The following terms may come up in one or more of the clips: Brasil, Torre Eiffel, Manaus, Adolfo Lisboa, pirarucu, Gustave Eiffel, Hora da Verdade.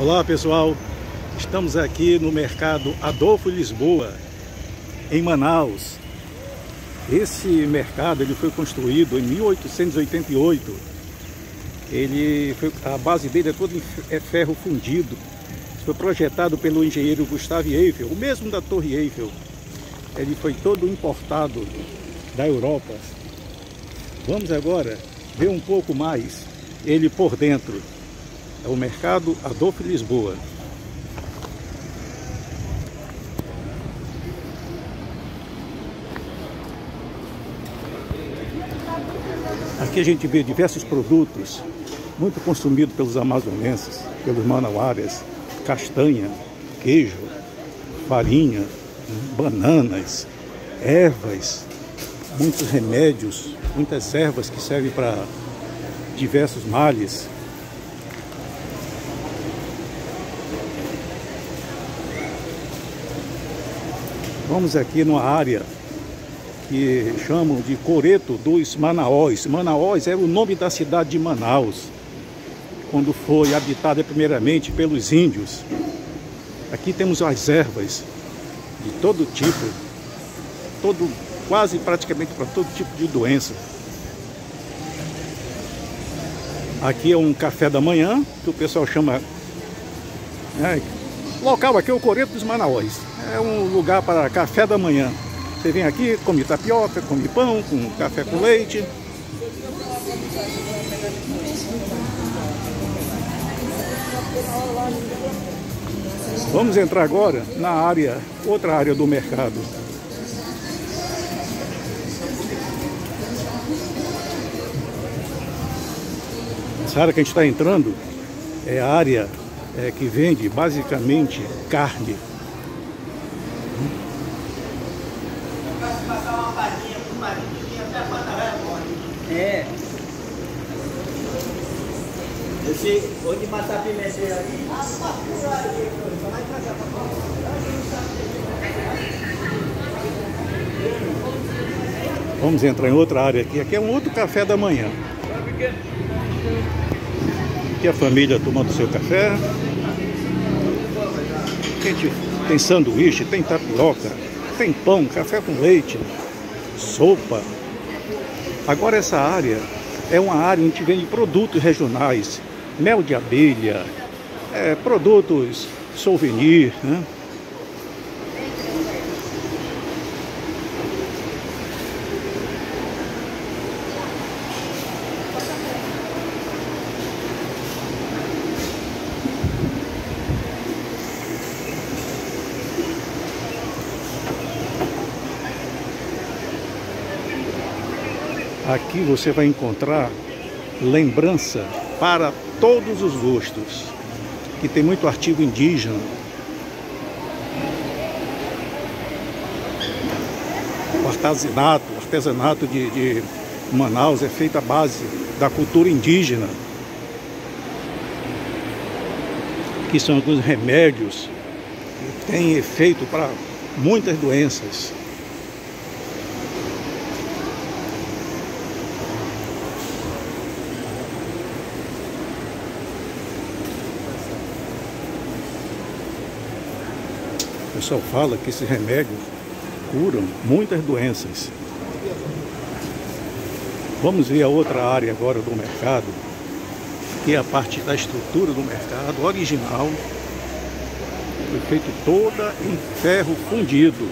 Olá pessoal, estamos aqui no mercado Adolfo Lisboa, em Manaus. Esse mercado ele foi construído em 1888. A base dele é toda em ferro fundido. Foi projetado pelo engenheiro Gustave Eiffel, o mesmo da Torre Eiffel. Ele foi todo importado da Europa. Vamos agora ver um pouco mais ele por dentro. É o mercado Adolfo Lisboa. Aqui a gente vê diversos produtos muito consumidos pelos amazonenses, pelos manauaras: castanha, queijo, farinha, bananas, ervas, muitos remédios, muitas ervas que servem para diversos males. Vamos aqui numa área que chamam de Coreto dos Manaus. Manaus é o nome da cidade de Manaus, quando foi habitada primeiramente pelos índios. Aqui temos as ervas de todo tipo, quase praticamente para todo tipo de doença. Aqui é um café da manhã, que o pessoal chama... Local aqui é o Coreto dos Manaus. É um lugar para café da manhã. Você vem aqui, come tapioca, come pão, com café com leite. Vamos entrar agora na área, outra área do mercado. Essa área que a gente está entrando é a área que vende basicamente carne. Onde matar pimenta ali? Vamos entrar em outra área aqui. Aqui é um outro café da manhã. Aqui a família tomando seu café. Gente, tem sanduíche, tem tapioca, tem pão, café com leite, sopa. Agora essa área é uma área onde vende produtos regionais. Mel de abelha, produtos souvenir, né? Aqui você vai encontrar lembrança para todos os gostos, que tem muito artigo indígena. O artesanato de Manaus é feito à base da cultura indígena. Aqui são alguns remédios que têm efeito para muitas doenças. O pessoal fala que esses remédios curam muitas doenças. Vamos ver a outra área agora do mercado, que é a parte da estrutura do mercado original. Foi feito toda em ferro fundido.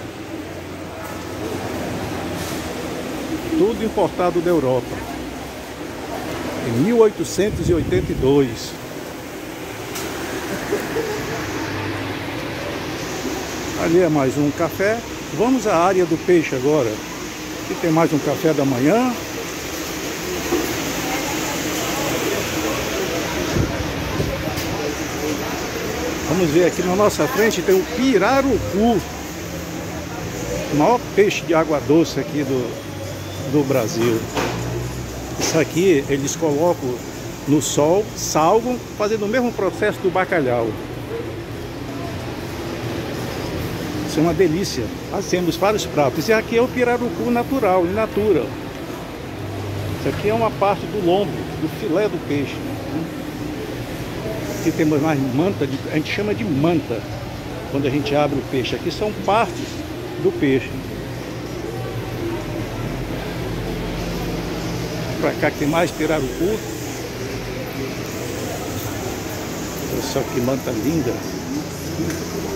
Tudo importado da Europa. Em 1882. Ali é mais um café. Vamos à área do peixe agora. Aqui tem mais um café da manhã. Vamos ver aqui na nossa frente tem o pirarucu, o maior peixe de água doce aqui do Brasil. Isso aqui eles colocam no sol, salgam, fazendo o mesmo processo do bacalhau. É uma delícia. Nós temos vários pratos. E aqui é o pirarucu natural, in natura. Isso aqui é uma parte do lombo, do filé do peixe. aqui temos mais manta, a gente chama de manta, quando a gente abre o peixe. Aqui são partes do peixe. Pra cá que tem mais pirarucu. Olha só que manta linda.